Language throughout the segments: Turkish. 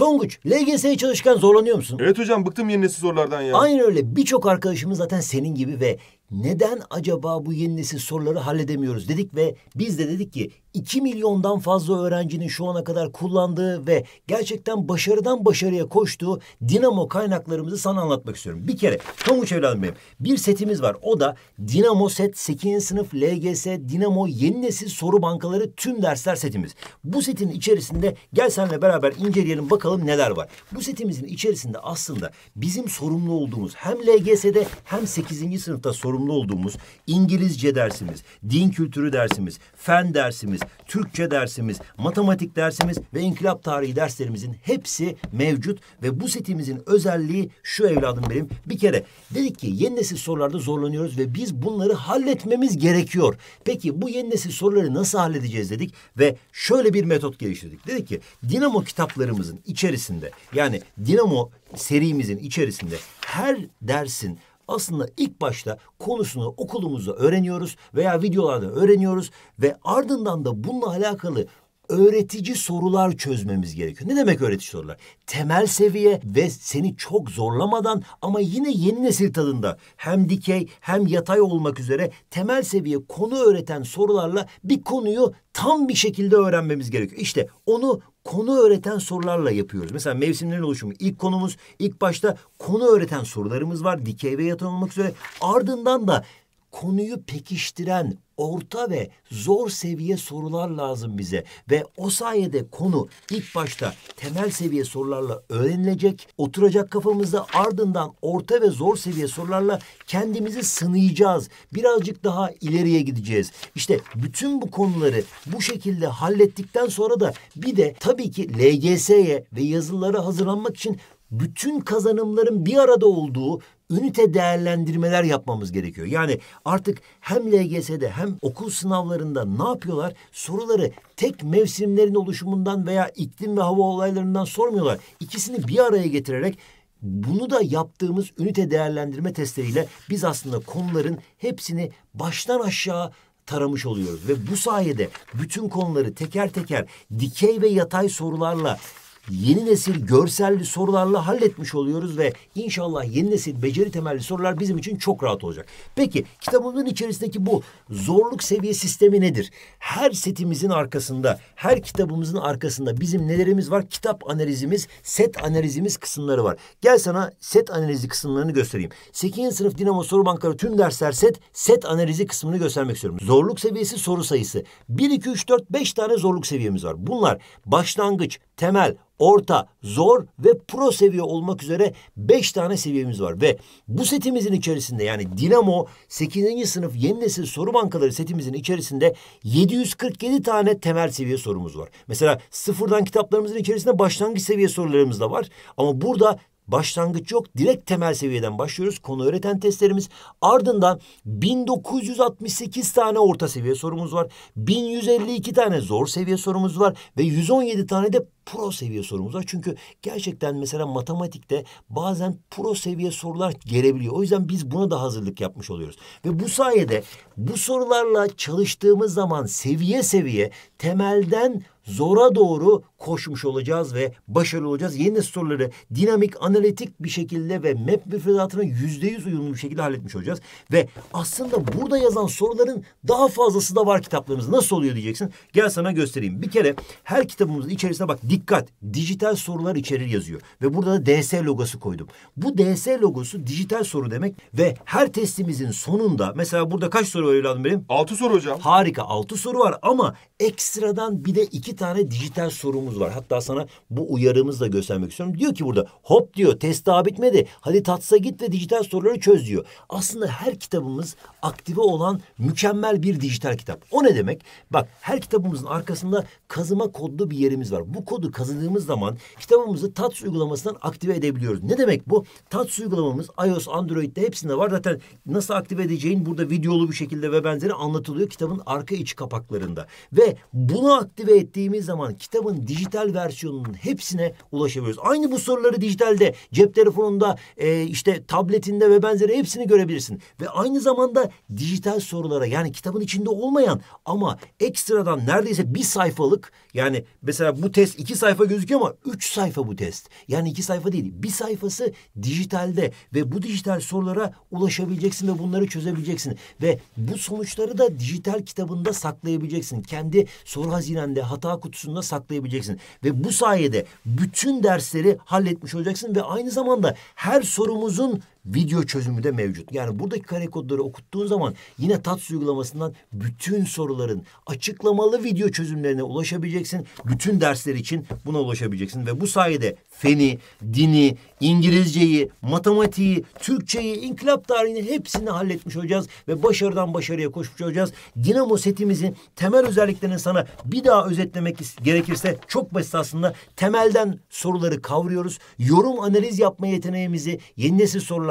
Tonguç, LGS'ye çalışırken zorlanıyor musun? Evet hocam, bıktım yeni nesil sorulardan ya. Aynen öyle. Birçok arkadaşımız zaten senin gibi ve neden acaba bu yeni nesil soruları halledemiyoruz dedik ve biz de dedik ki 2 milyondan fazla öğrencinin şu ana kadar kullandığı ve gerçekten başarıdan başarıya koştuğu Dinamo kaynaklarımızı sana anlatmak istiyorum. Bir kere Tonguç evladım benim, bir setimiz var. O da Dinamo set 8. sınıf LGS Dinamo yeni nesil soru bankaları tüm dersler setimiz. Bu setin içerisinde gel senle beraber inceleyelim bakalım neler var. Bu setimizin içerisinde aslında bizim sorumlu olduğumuz hem LGS'de hem 8. sınıfta sorumlu olduğumuz İngilizce dersimiz, din kültürü dersimiz, fen dersimiz, Türkçe dersimiz, matematik dersimiz ve inkılap tarihi derslerimizin hepsi mevcut ve bu setimizin özelliği şu evladım benim. Bir kere dedik ki yeni nesil sorularda zorlanıyoruz ve biz bunları halletmemiz gerekiyor. Peki bu yeni nesil soruları nasıl halledeceğiz dedik ve şöyle bir metot geliştirdik. Dedik ki Dinamo kitaplarımızın içerisinde, yani Dinamo serimizin içerisinde her dersin aslında ilk başta konusunu okulumuzda öğreniyoruz veya videolarda öğreniyoruz ve ardından da bununla alakalı öğretici sorular çözmemiz gerekiyor. Ne demek öğretici sorular? Temel seviye ve seni çok zorlamadan ama yine yeni nesil tadında hem dikey hem yatay olmak üzere temel seviye konu öğreten sorularla bir konuyu tam bir şekilde öğrenmemiz gerekiyor. İşte onu konu öğreten sorularla yapıyoruz. Mesela mevsimlerin oluşumu ilk konumuz. İlk başta konu öğreten sorularımız var. Dikey ve yatay olmak üzere. Ardından da konuyu pekiştiren orta ve zor seviye sorular lazım bize. Ve o sayede konu ilk başta temel seviye sorularla öğrenilecek, oturacak kafamızda, ardından orta ve zor seviye sorularla kendimizi sınayacağız. Birazcık daha ileriye gideceğiz. İşte bütün bu konuları bu şekilde hallettikten sonra da bir de tabii ki LGS'ye ve yazılılara hazırlanmak için bütün kazanımların bir arada olduğu ünite değerlendirmeler yapmamız gerekiyor. Yani artık hem LGS'de hem okul sınavlarında ne yapıyorlar? Soruları tek mevsimlerin oluşumundan veya iklim ve hava olaylarından sormuyorlar. İkisini bir araya getirerek bunu da yaptığımız ünite değerlendirme testleriyle biz aslında konuların hepsini baştan aşağı taramış oluyoruz. Ve bu sayede bütün konuları teker teker dikey ve yatay sorularla, yeni nesil görselli sorularla halletmiş oluyoruz ve inşallah yeni nesil beceri temelli sorular bizim için çok rahat olacak. Peki kitabımızın içerisindeki bu zorluk seviye sistemi nedir? Her setimizin arkasında, her kitabımızın arkasında bizim nelerimiz var? Kitap analizimiz, set analizimiz kısımları var. Gel sana set analizi kısımlarını göstereyim. 8. sınıf Dinamo soru bankaları tüm dersler set analizi kısmını göstermek istiyorum. Zorluk seviyesi soru sayısı. 1, 2, 3, 4, 5 tane zorluk seviyemiz var. Bunlar başlangıç, temel, orta, zor ve pro seviye olmak üzere 5 tane seviyemiz var. Ve bu setimizin içerisinde, yani Dinamo 8. sınıf yeni nesil soru bankaları setimizin içerisinde 747 tane temel seviye sorumuz var. Mesela sıfırdan kitaplarımızın içerisinde başlangıç seviye sorularımız da var. Ama burada başlangıç yok. Direkt temel seviyeden başlıyoruz. Konu öğreten testlerimiz. Ardından 1968 tane orta seviye sorumuz var. 1152 tane zor seviye sorumuz var. Ve 117 tane de pro seviye sorumuz var. Çünkü gerçekten mesela matematikte bazen pro seviye sorular gelebiliyor. O yüzden biz buna da hazırlık yapmış oluyoruz. Ve bu sayede bu sorularla çalıştığımız zaman seviye seviye temelden zora doğru koşmuş olacağız ve başarılı olacağız. Yeni nesil soruları dinamik, analitik bir şekilde ve MEB müfredatına %100 uyumlu bir şekilde halletmiş olacağız. Ve aslında burada yazan soruların daha fazlası da var kitaplarımızda. Nasıl oluyor diyeceksin. Gel sana göstereyim. Bir kere her kitabımızın içerisine bak, dikkat, dijital sorular içerir yazıyor. Ve burada da DS logosu koydum. Bu DS logosu dijital soru demek ve her testimizin sonunda, mesela burada kaç soru var evladım benim? 6 soru hocam. Harika, 6 soru var ama ekstradan bir de 2 tane dijital sorumuz var. Hatta sana bu uyarımızla göstermek istiyorum. Diyor ki burada, hop diyor, test daha bitmedi. Hadi TATS'a git ve dijital soruları çöz diyor. Aslında her kitabımız aktive olan mükemmel bir dijital kitap. O ne demek? Bak, her kitabımızın arkasında kazıma kodlu bir yerimiz var. Bu kodu kazıdığımız zaman kitabımızı TATS uygulamasından aktive edebiliyoruz. Ne demek bu? TATS uygulamamız iOS, Android'de hepsinde var. Zaten nasıl aktive edeceğin burada videolu bir şekilde ve benzeri anlatılıyor kitabın arka iç kapaklarında. Ve bunu aktive ettiğimiz zaman kitabın dijital dijital versiyonunun hepsine ulaşabiliyoruz. Aynı bu soruları dijitalde, cep telefonunda, işte tabletinde ve benzeri hepsini görebilirsin. Ve aynı zamanda dijital sorulara, yani kitabın içinde olmayan ama ekstradan neredeyse bir sayfalık, yani mesela bu test 2 sayfa gözüküyor ama 3 sayfa bu test. Yani 2 sayfa değil, 1 sayfası dijitalde ve bu dijital sorulara ulaşabileceksin ve bunları çözebileceksin. Ve bu sonuçları da dijital kitabında saklayabileceksin. Kendi soru hazinende, hata kutusunda saklayabileceksin. Ve bu sayede bütün dersleri halletmiş olacaksın ve aynı zamanda her sorumuzun video çözümü de mevcut. Yani buradaki kare kodları okuttuğun zaman yine TATS uygulamasından bütün soruların açıklamalı video çözümlerine ulaşabileceksin. Bütün dersler için buna ulaşabileceksin. Ve bu sayede feni, dini, İngilizceyi, matematiği, Türkçeyi, inkılap tarihini hepsini halletmiş olacağız. Ve başarıdan başarıya koşmuş olacağız. Dinamo setimizin temel özelliklerini sana bir daha özetlemek gerekirse çok basit aslında. Temelden soruları kavruyoruz. Yorum analiz yapma yeteneğimizi yeni nesil sorularla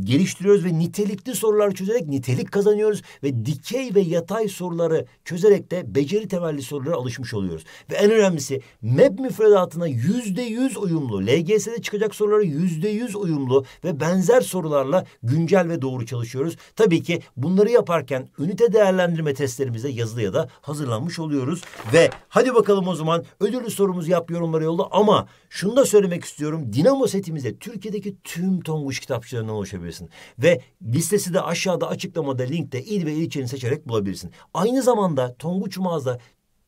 geliştiriyoruz ve nitelikli sorular çözerek nitelik kazanıyoruz ve dikey ve yatay soruları çözerek de beceri temelli sorulara alışmış oluyoruz. Ve en önemlisi MEB müfredatına %100 uyumlu, LGS'de çıkacak sorulara %100 uyumlu ve benzer sorularla güncel ve doğru çalışıyoruz. Tabii ki bunları yaparken ünite değerlendirme testlerimize yazılı ya da hazırlanmış oluyoruz. Ve hadi bakalım o zaman ödüllü sorumuzu yap, yorumlara yolla, ama şunu da söylemek istiyorum. Dinamo setimize Türkiye'deki tüm Tonguç kitapçılarından ulaşabilirsin. Ve listesi de aşağıda açıklamada linkte il ve ilçeni seçerek bulabilirsin. Aynı zamanda Tonguç mağaza,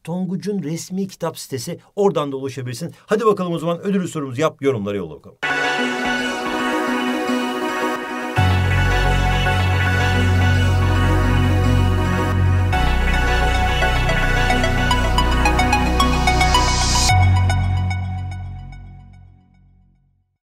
Tonguç'un resmi kitap sitesi, oradan da ulaşabilirsin. Hadi bakalım o zaman ödüllü sorumuzu yap, yorumlara yolla bakalım.